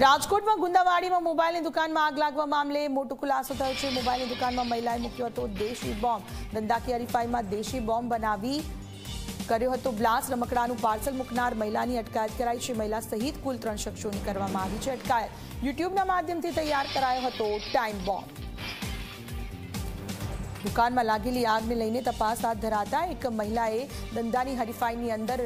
રાજકોટમાં ગુંદાવાડીમાં મોબાઈલની દુકાનમાં આગ લાગવા મામલે મોટો ખુલાસો થયો છે। મોબાઈલની દુકાનમાં મહિલાએ મૂક્યો હતો દેશી બોમ્બ। ધંધાકીય હરીફાઈમાં દેશી બોમ્બ બનાવી કર્યો હતો બ્લાસ્ટ। રમકડાનું પાર્સલ મૂકનાર મહિલાની અટકાયત કરાઈ છે। મહિલા સહિત કુલ 3 શખ્સોની કરવામાં આવી છે અટકાયત। યુટ્યુબના માધ્યમથી તૈયાર કરાયો હતો ટાઈમ બોમ્બ। દુકાનમાં લાગેલી આગને લઈને તપાસ હાથ ધરાતા એક મહિલાએ ધંધાની હરીફાઈની અંદર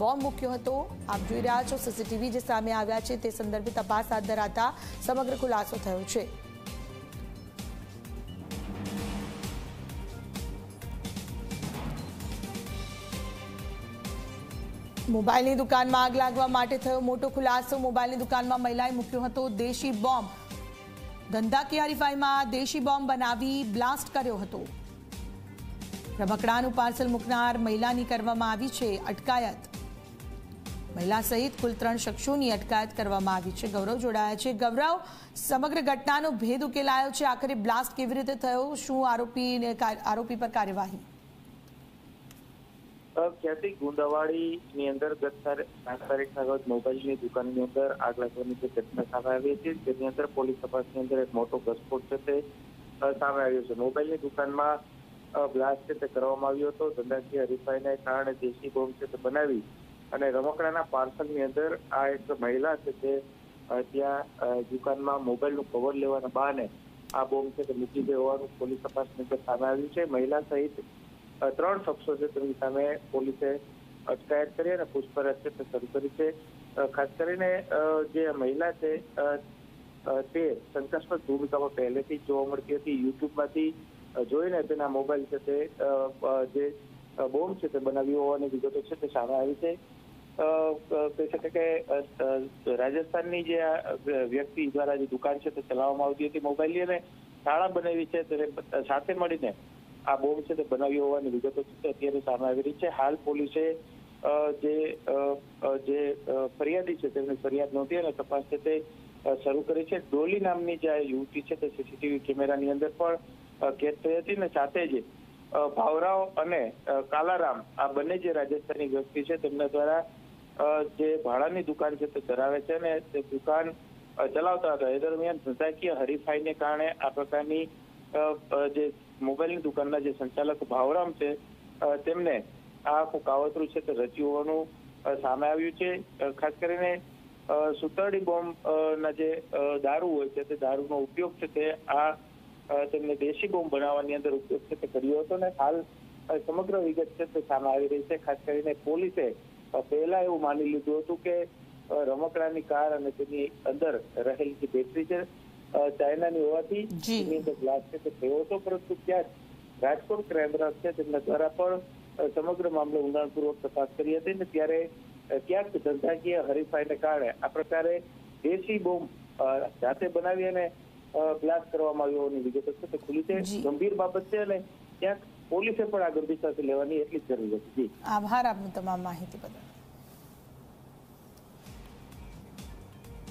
બોમ્બ મૂક્યો હતો। આપ જોઈ રહ્યા છો સીસીટીવી જે સામે આવ્યા છે તે સંદર્ભે તપાસ હાથ ધરાતા સમગ્ર ખુલાસો થયો છે। મોબાઈલની દુકાનમાં આગ લાગવા માટે થયો મોટો ખુલાસો। મોબાઈલની દુકાનમાં મહિલાએ મૂક્યો હતો દેશી બોમ્બ। ધંધાકીય હરીફાઈમાં દેશી બોમ્બ બનાવી બ્લાસ્ટ કર્યો હતો। રમકડાનું પાર્સલ મૂકનાર મહિલાની કરવામાં આવી છે અટકાયત। મહિલા સહિત કુલ 3 શખ્સોની અટકાયત કરવામાં આવી છે। ગૌરવ જોડાયા છે। ગૌરવ, સમગ્ર ઘટનાનો ભેદ ઉકેલાયો છે? આખરે બ્લાસ્ટ કેવી રીતે થયો? શું આરોપી પર કાર્યવાહી? ક્યાંથી ગુંદાવાડીની અંદર ગત 7 તારીખના રોજ મોબાઈલની દુકાનની અંદર આગ લાગવાની જે ઘટના સામે આવી હતી તેની અંદર પોલીસ તપાસની અંદર એક મોટો ઘસફોડ છે તે સામે આવ્યો છે। મોબાઈલની દુકાનમાં બ્લાસ્ટ છે તે કરવામાં આવ્યો હતો। ધંધાકીય હરીફાઈને કારણે દેશી બોમ્બ છે તે બનાવી અને રમકડાના પાર્સલની અંદર આ એક મહિલા છે તે ત્યાં દુકાનમાં મોબાઈલનું કવર લેવાના બહાને આ બોમ્બ છે તે મૂકી દે હોવાનું પોલીસ તપાસની અંદર સામે આવ્યું છે। મહિલા સહિત 3 શખ્સો છે તેમની સામે પોલીસે અટકાયત કરી અને પૂછપરછ છે તે શરૂ કરી છે। ખાસ કરીને જે મહિલા છે તે શંકાસ્પદ ભૂમિકામાં પહેલેથી જ જોવા મળતી હતી। યુટ્યુબમાંથી જોઈને તેના મોબાઈલ છે તે જે બોમ્બ છે તે બનાવ્યો હોવાની વિગતો છે તે સામે આવી છે। કહી શકાય કે રાજસ્થાનની જે વ્યક્તિ દ્વારા જે દુકાન છે તે ચલાવવામાં આવતી હતી મોબાઈલની અને શાળા બનાવી છે તેને સાથે મળીને આ બોમ્બ છે તે બનાવ્યો હોવાની વિગતો છે તે અત્યારે સામે આવી રહી છે। હાલ પોલીસે જે ફરિયાદી છે તેમની ફરિયાદ નોંધી અને તપાસ છે તે શરૂ કરી છે। ડોલી નામની જે યુવતી છે તે સીસીટીવી કેમેરાની અંદર પણ કેદ થઈ હતી અને સાથે જ ભાવરાવ અને કાલારામ આ બંને જે રાજસ્થાની વ્યક્તિ છે તેમના દ્વારા જે ભાડાની દુકાન છે તે ધરાવે છે અને તે દુકાન ચલાવતા હતા। એ દરમિયાન ધંધાકીય હરીફાઈને કારણે આ પ્રકારની જે મોબાઈલની દુકાનના જે સંચાલક ભાવરામ છે તેમને આ કાવતરું છે તે રચ્યું હોવાનું સામે આવ્યું છે। ખાસ કરીને સુતરડી બોમ્બના જે દારૂ હોય છે તે દારૂનો ઉપયોગ છે તે આ તેમને દેશી બોમ્બ બનાવવાની અંદર ઉપયોગ છે તે કર્યો હતો અને હાલ સમગ્ર વિગત છે તે સામે આવી રહી છે। ખાસ કરીને પોલીસે પહેલા એવું માની લીધું હતું કે રમકડાની કાર અને તેની અંદર રહેલી જે બેટરી છે ચાઇનાની હોવાથી તેની અંદર બ્લાસ્ટ છે તે થયો હતો, પરંતુ ત્યાં રાજકોટ ક્રાઇમ બ્રાન્ચ છે તેમના દ્વારા પણ સમગ્ર મામલે ઊંડાણપૂર્વક તપાસ કરી હતી અને ત્યારે ક્યાંક ધંધાકીય હરીફાઈને કારણે આ પ્રકારે દેશી બોમ્બ જાતે બનાવી અને બ્લાસ્ટ કરવામાં આવ્યો હોવાની વિગતો છે તે ખુલી છે। ગંભીર બાબત છે અને ક્યાંક પોલીસે પણ આ ગંભીરતાથી લેવાની એટલી જ જરૂર હતી। આભાર આપની તમામ માહિતી બદલ।